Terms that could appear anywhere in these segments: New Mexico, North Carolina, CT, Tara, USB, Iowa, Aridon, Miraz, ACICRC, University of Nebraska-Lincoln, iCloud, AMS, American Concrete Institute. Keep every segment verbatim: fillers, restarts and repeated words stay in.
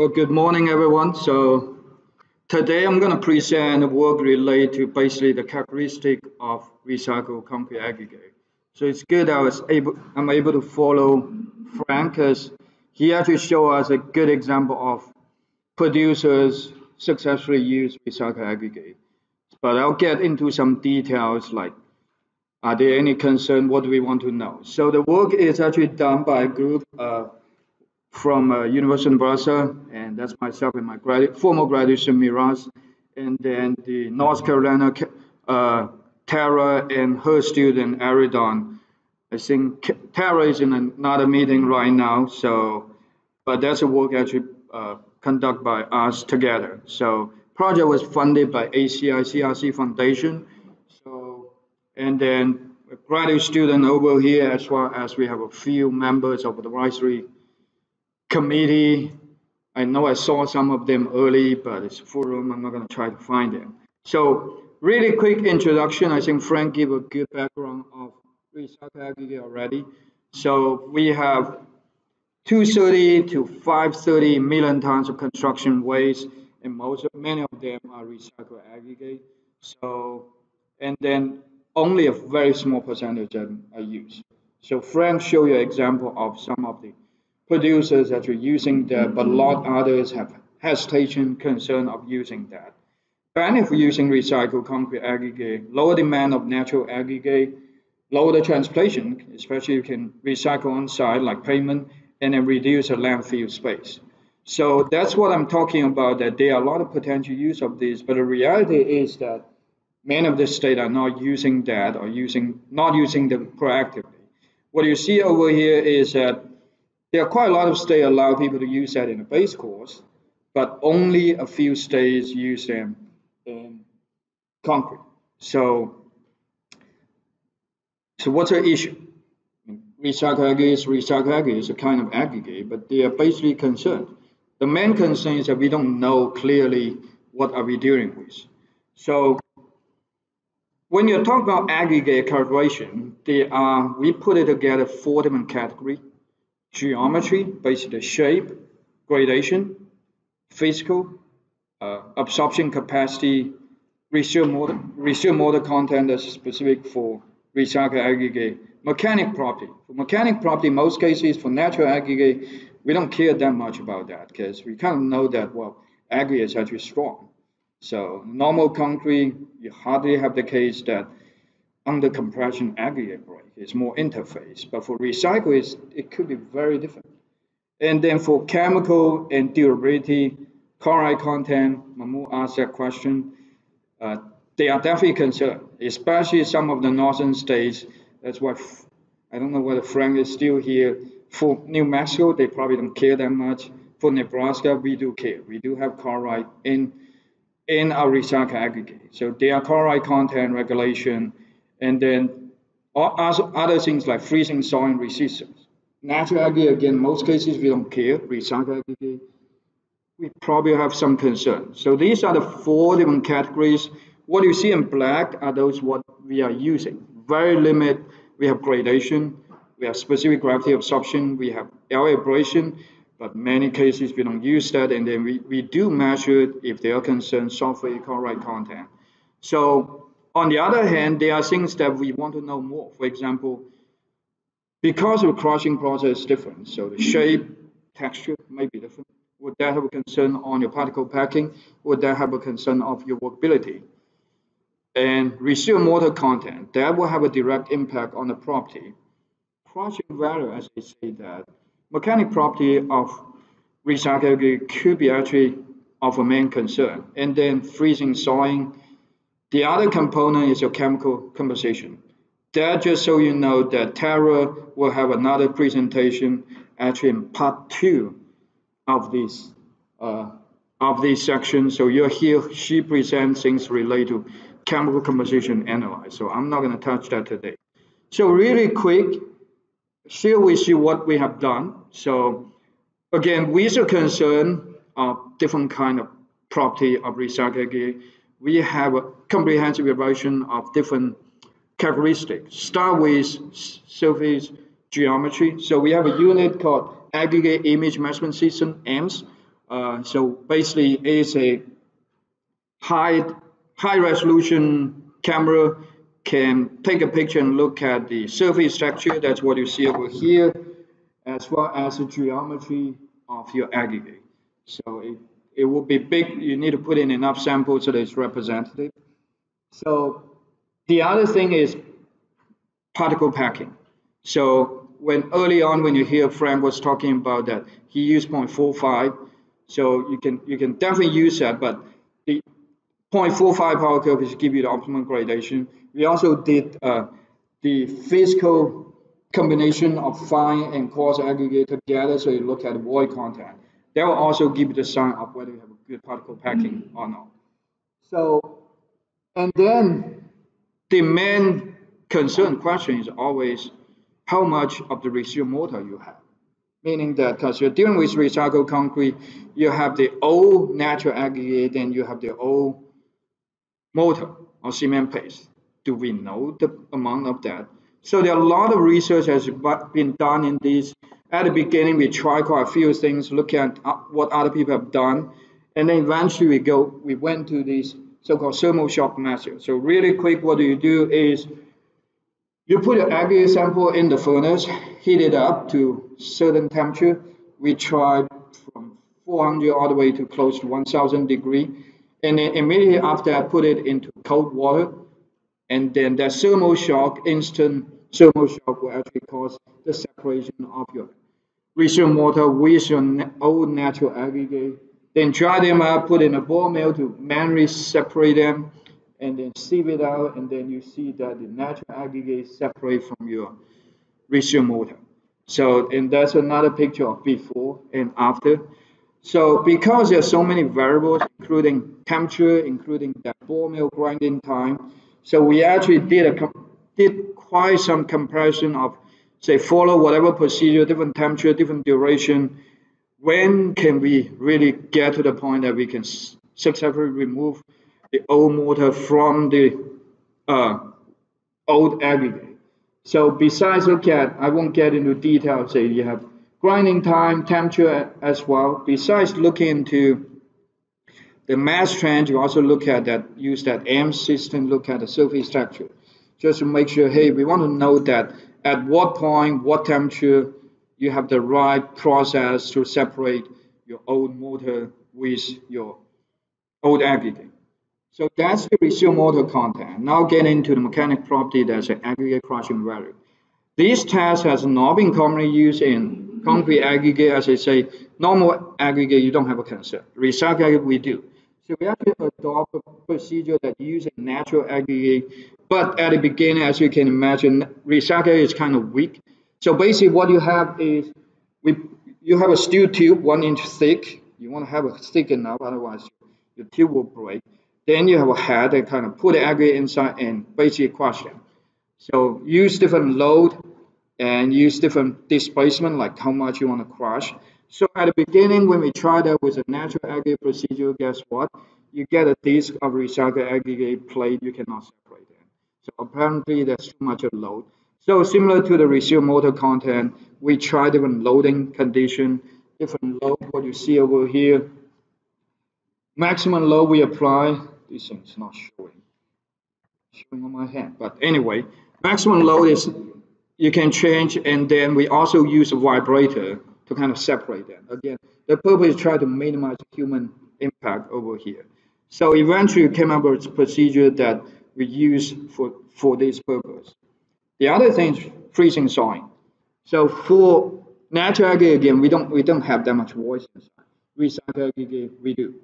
Well, good morning, everyone. So today I'm going to present a work related to basically the characteristic of recycled concrete aggregate. So it's good I was able, I'm able to follow Frank, because he actually showed us a good example of producers successfully use recycled aggregate. But I'll get into some details like, are there any concern? What do we want to know? So the work is actually done by a group uh, from uh, University of Nebraska, and that's myself and my gradu former graduate Miraz, and then the North Carolina uh, Tara and her student Aridon. I think Tara is in another meeting right now, so but that's a work actually uh, conducted by us together. So project was funded by A C I C R C Foundation. So and then a graduate student over here, as well as we have a few members of the advisory committee. I know I saw some of them early, but it's a forum, I'm not going to try to find them. So really quick introduction. I think Frank gave a good background of recycled aggregate already. So we have two hundred thirty to five hundred thirty million tons of construction waste, and most of, many of them are recycled aggregate. So and then only a very small percentage are used. So Frank showed you an example of some of the producers that are using that, but a lot of others have hesitation, concern of using that. Benefit for using recycled concrete aggregate: lower demand of natural aggregate, lower the transportation, especially you can recycle on site like pavement, and then reduce the landfill space. So that's what I'm talking about, that there are a lot of potential use of this, but the reality is that many of the states are not using that or using not using them proactively. What you see over here is that there are quite a lot of states allow people to use that in a base course, but only a few states use them in concrete. So, so what's the issue? Recycled aggregate is recycled aggregate, is a kind of aggregate, but they are basically concerned. The main concern is that we don't know clearly what are we dealing with. So when you talk about aggregate calculation, they are, we put it together four different categories: geometry, basically shape, gradation, physical, uh, absorption capacity, residual motor, residual motor content that's specific for recycled aggregate, mechanic property. For mechanic property, most cases for natural aggregate, we don't care that much about that because we kind of know that, well, aggregate is actually strong. So normal concrete, you hardly have the case that under compression aggregate break. It's more interface, but for recycle, it's, it could be very different. And then for chemical and durability, chloride content, Mahmoud asked that question. Uh, they are definitely concerned, especially some of the northern states. That's why, I don't know whether Frank is still here. For New Mexico, they probably don't care that much. For Nebraska, we do care. We do have chloride in, in our recycle aggregate. So there are chloride content regulation, and then other things like freezing soil and resistance. Natural aggregate, again, most cases we don't care. Recycled aggregate, we probably have some concern. So these are the four different categories. What you see in black are those what we are using. Very limited, we have gradation, we have specific gravity absorption, we have air abrasion, but many cases we don't use that, and then we, we do measure it if they are concerned, sulfur chloride content. So on the other hand, there are things that we want to know more. For example, because the crushing process is different, so the shape, texture may be different. Would that have a concern on your particle packing? Would that have a concern of your workability? And residual motor content, that will have a direct impact on the property. Crushing value, as I say that, mechanic property of recycled aggregate could be actually of a main concern. And then freezing, sawing. The other component is your chemical composition. That, just so you know, that Tara will have another presentation actually in part two of this uh, of this section. So you'll hear she presents things related to chemical composition analysis. So I'm not going to touch that today. So really quick, here we see what we have done. So again, with a concern of different kind of property of recycled aggregate, we have a comprehensive evaluation of different characteristics. Start with surface geometry. So we have a unit called Aggregate Image Measurement System, A M S. Uh, so basically, it is a high high resolution camera, can take a picture and look at the surface structure. That's what you see over here, as well as the geometry of your aggregate. So it, it will be big. You need to put in enough samples so that it's representative. So the other thing is particle packing. So when early on, when you hear Frank was talking about that, he used zero point four five. So you can you can definitely use that, but the zero point four five power curve is to give you the optimum gradation. We also did uh, the physical combination of fine and coarse aggregate together, so you look at void contact. That will also give you the sign of whether you have a good particle packing mm-hmm. or not. So, and then the main concern question is always how much of the residual mortar you have. Meaning that because you're dealing with recycled concrete, you have the old natural aggregate and you have the old mortar or cement paste. Do we know the amount of that? So there are a lot of research has been done in this. At the beginning, we try quite a few things, look at what other people have done. And then eventually we go, we went to these so-called thermal shock method. So really quick, what do you do is you put an aggregate sample in the furnace, heat it up to certain temperature. We tried from four hundred all the way to close to one thousand degree. And then immediately after I put it into cold water. And then that thermal shock, instant thermal shock will actually cause the separation of your residual mortar with your old natural aggregate. Then dry them up, put in a ball mill to manually separate them, and then sieve it out, and then you see that the natural aggregate separate from your residual mortar. So, and that's another picture of before and after. So, because there's so many variables, including temperature, including that ball mill grinding time, so we actually did a did quite some comparison of, say, follow whatever procedure, different temperature, different duration. When can we really get to the point that we can successfully remove the old mortar from the uh, old aggregate? So besides look at, I won't get into detail, say you have grinding time, temperature as well. Besides looking into the mass trend, you also look at that, use that A M S system, look at the surface structure, just to make sure, hey, we want to know that at what point, what temperature, you have the right process to separate your old mortar with your old aggregate. So that's the residual mortar content. Now get into the mechanic property that's an aggregate crushing value. This test has not been commonly used in concrete aggregate. As I say, normal aggregate, you don't have a concept. Recycled aggregate, we do. So we actually adopt a procedure that uses natural aggregate. But at the beginning, as you can imagine, recycled is kind of weak. So basically what you have is, we, you have a steel tube, one inch thick. You want to have it thick enough, otherwise your tube will break. Then you have a head that kind of put the aggregate inside and basically crush them. So use different load and use different displacement, like how much you want to crush. So at the beginning, when we tried that with a natural aggregate procedure, guess what? You get a disk of recycled aggregate plate, you cannot separate them. So apparently there's too much of load. So similar to the residual mortar content, we try different loading condition, different load, what you see over here. Maximum load we apply, this thing's not showing, showing on my hand, but anyway, maximum load is, you can change, and then we also use a vibrator to kind of separate them. Again, the purpose is try to minimize human impact over here. So eventually we came up with a procedure that we use for, for this purpose. The other thing is freezing sawing. So for natural aggregate, again, we don't we don't have that much voice inside. Recycled aggregate, we do.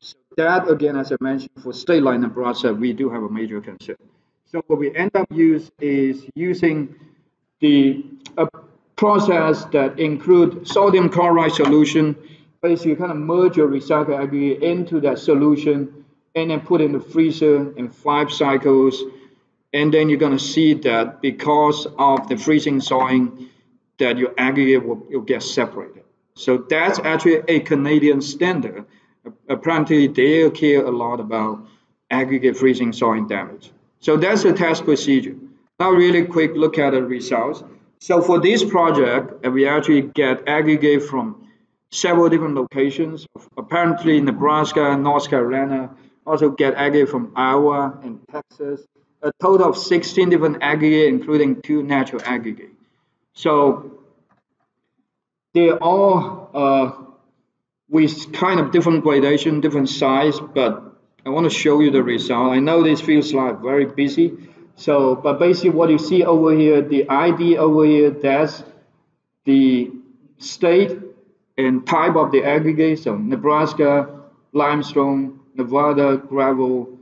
So that, again, as I mentioned, for state line Nebraska, we do have a major concern. So what we end up use is using the a process that includes sodium chloride solution. Basically, you kind of merge your recycled aggregate into that solution and then put in the freezer in five cycles. And then you're going to see that because of the freezing sawing, that your aggregate will, will get separated. So that's actually a Canadian standard. Apparently, they care a lot about aggregate freezing sawing damage. So that's the test procedure. Now, really quick look at the results. So for this project, we actually get aggregate from several different locations. Apparently, Nebraska and North Carolina also get aggregate from Iowa and Texas. A total of sixteen different aggregate, including two natural aggregate. So they're all uh, with kind of different gradation, different size, but I want to show you the result. I know this feels like very busy, so but basically what you see over here, the I D over here, that's the state and type of the aggregate. So Nebraska, limestone, Nevada, gravel,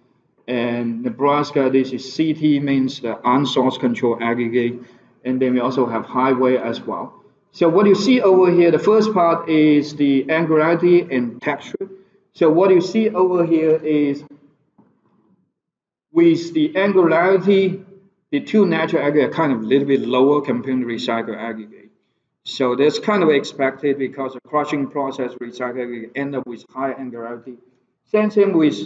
and Nebraska, this is C T, means the unsource control aggregate, and then we also have highway as well. So what you see over here, the first part is the angularity and texture. So what you see over here is with the angularity, the two natural aggregate are kind of a little bit lower compared to recycled aggregate. So that's kind of expected because the crushing process recycled aggregate end up with high angularity. Same thing with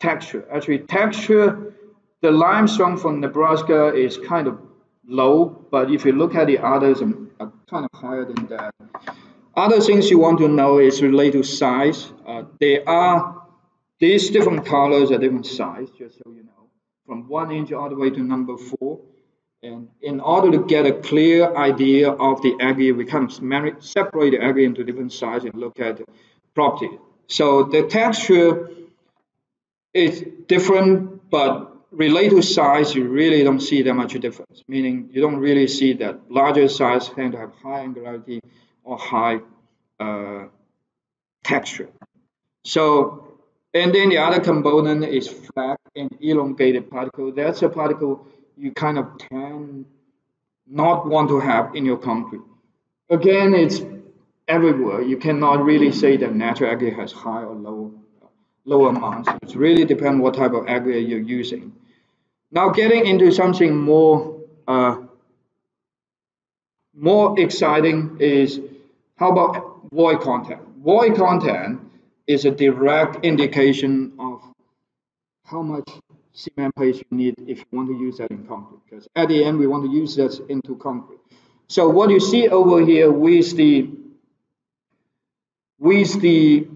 texture. Actually, texture, the limestone from Nebraska is kind of low, but if you look at the others, are kind of higher than that. Other things you want to know is related to size. Uh, there are these different colors are different size, just so you know, from one inch all the way to number four. And in order to get a clear idea of the aggregate, we can separate the aggregate into different sizes and look at the property. So the texture is different, but related to size, you really don't see that much difference, meaning you don't really see that larger size tend to have high angularity or high uh, texture. So, and then the other component is flat and elongated particle. That's a particle you kind of tend not want to have in your concrete. Again, it's everywhere. You cannot really say that natural aggregate has high or low lower amounts. It really depends what type of aggregate you're using. Now, getting into something more uh, more exciting is how about void content? Void content is a direct indication of how much cement paste you need if you want to use that in concrete, because at the end we want to use that into concrete. So what you see over here with the with the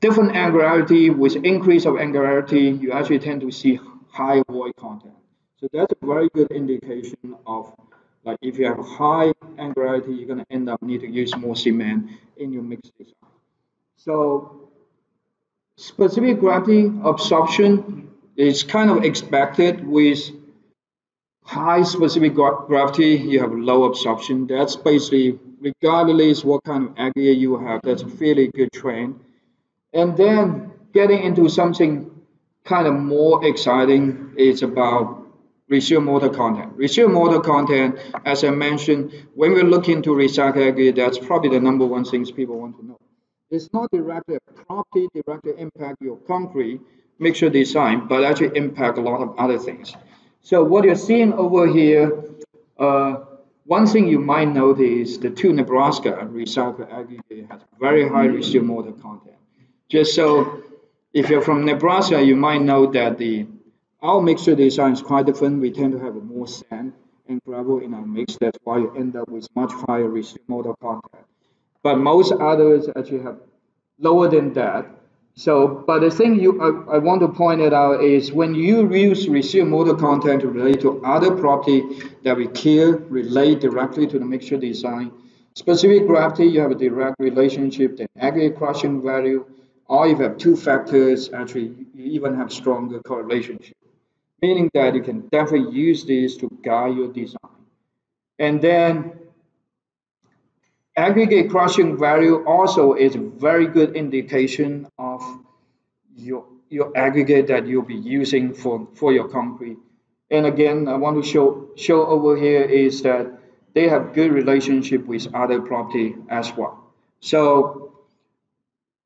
different angularity, with increase of angularity, you actually tend to see high void content. So that's a very good indication of, like, if you have high angularity, you're gonna end up need to use more cement in your mix design. So specific gravity absorption is kind of expected. With high specific gravity, you have low absorption. That's basically, regardless what kind of aggregate you have, that's a fairly good trend. And then getting into something kind of more exciting is about residual mortar content. Residual mortar content, as I mentioned, when we look into recycled aggregate, that's probably the number one things people want to know. It's not directly a property, directly impact your concrete mixture design, but actually impact a lot of other things. So what you're seeing over here, uh, one thing you might notice, the two Nebraska recycled aggregate has very high residual mortar content. Just so, if you're from Nebraska, you might know that the our mixture design is quite different. We tend to have more sand and gravel in our mix. That's why you end up with much higher residual mortar content. But most others actually have lower than that. So, but the thing you I, I want to point it out is when you use residual mortar content to relate to other property that we care relate directly to the mixture design, specific gravity, you have a direct relationship, then aggregate crushing value. Or if you have two factors, actually, you even have stronger correlation, meaning that you can definitely use this to guide your design. And then aggregate crushing value also is a very good indication of your, your aggregate that you'll be using for, for your concrete. And again, I want to show, show over here is that they have good relationship with other property as well. So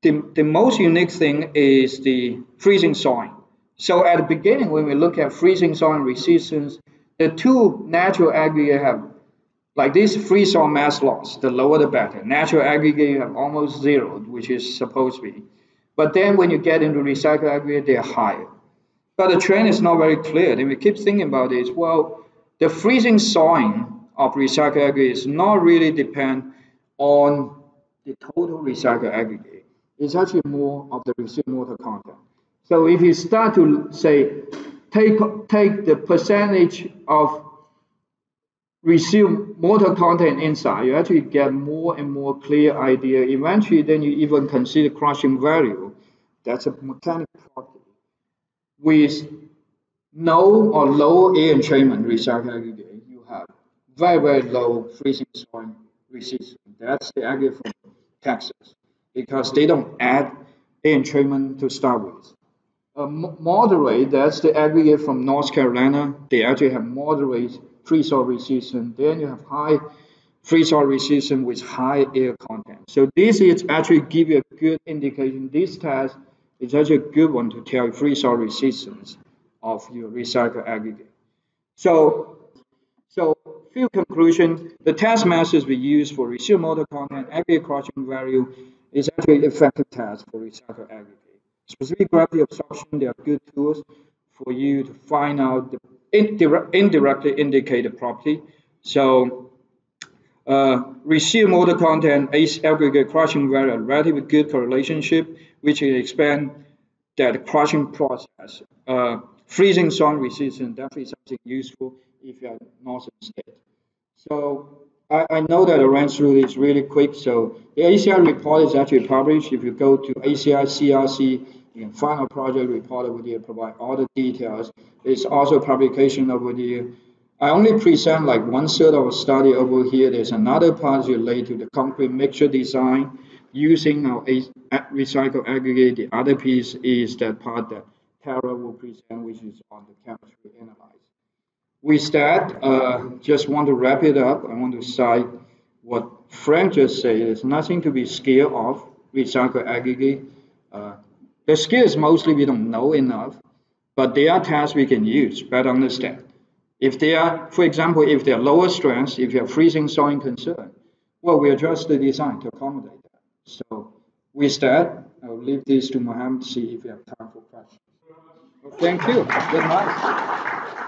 The, the most unique thing is the freezing soil. So at the beginning, when we look at freezing soil resistance, the two natural aggregate have, like this free soil mass loss, the lower the better. Natural aggregate you have almost zero, which is supposed to be. But then when you get into recycled aggregate, they're higher. But the trend is not very clear. And we keep thinking about this, well, the freezing soil of recycled aggregate is not really depend on the total recycled aggregate. It's actually more of the residual water content. So if you start to say, take, take the percentage of residual water content inside, you actually get more and more clear idea. Eventually, then you even consider crushing value. That's a mechanical property. With no or low air entrainment recycled aggregate, you have very, very low freezing soil resistance. That's the aggregate from Texas, because they don't add air entrainment to start with. Uh, moderate, that's the aggregate from North Carolina. They actually have moderate freeze-oil resistance. Then you have high freeze-oil resistance with high air content. So this is actually give you a good indication. This test is actually a good one to tell freeze-oil resistance of your recycled aggregate. So, so few conclusion, the test methods we use for residual motor content, aggregate crushing value, is actually an effective test for recycled aggregate. Specific gravity absorption, they are good tools for you to find out the indirect, indirectly indicated property. So, uh, residual motor content, aggregate crushing value, a relatively good correlationship, which is expand that crushing process. Uh, freezing soil resistance, definitely something useful if you are northern state. So, I know that I ran through this really quick, so the A C I report is actually published. If you go to A C I C R C, you can find our project report over there, provide all the details. There's also publication over there. I only present like one third of a study over here. There's another part related to the concrete mixture design using our recycled aggregate. The other piece is that part that Tara will present, which is on the chemistry analysis. With that, uh, just want to wrap it up. I want to cite what Frank just said. There's nothing to be scared of recycled aggregate. Uh, the scare is mostly we don't know enough, but there are tests we can use, better understand. If they are, for example, if they are lower strengths, if you have freezing soil concern, well, we adjust the design to accommodate that. So with that, I'll leave this to Mohammed to see if we have time for questions. Well, thank you. Good night.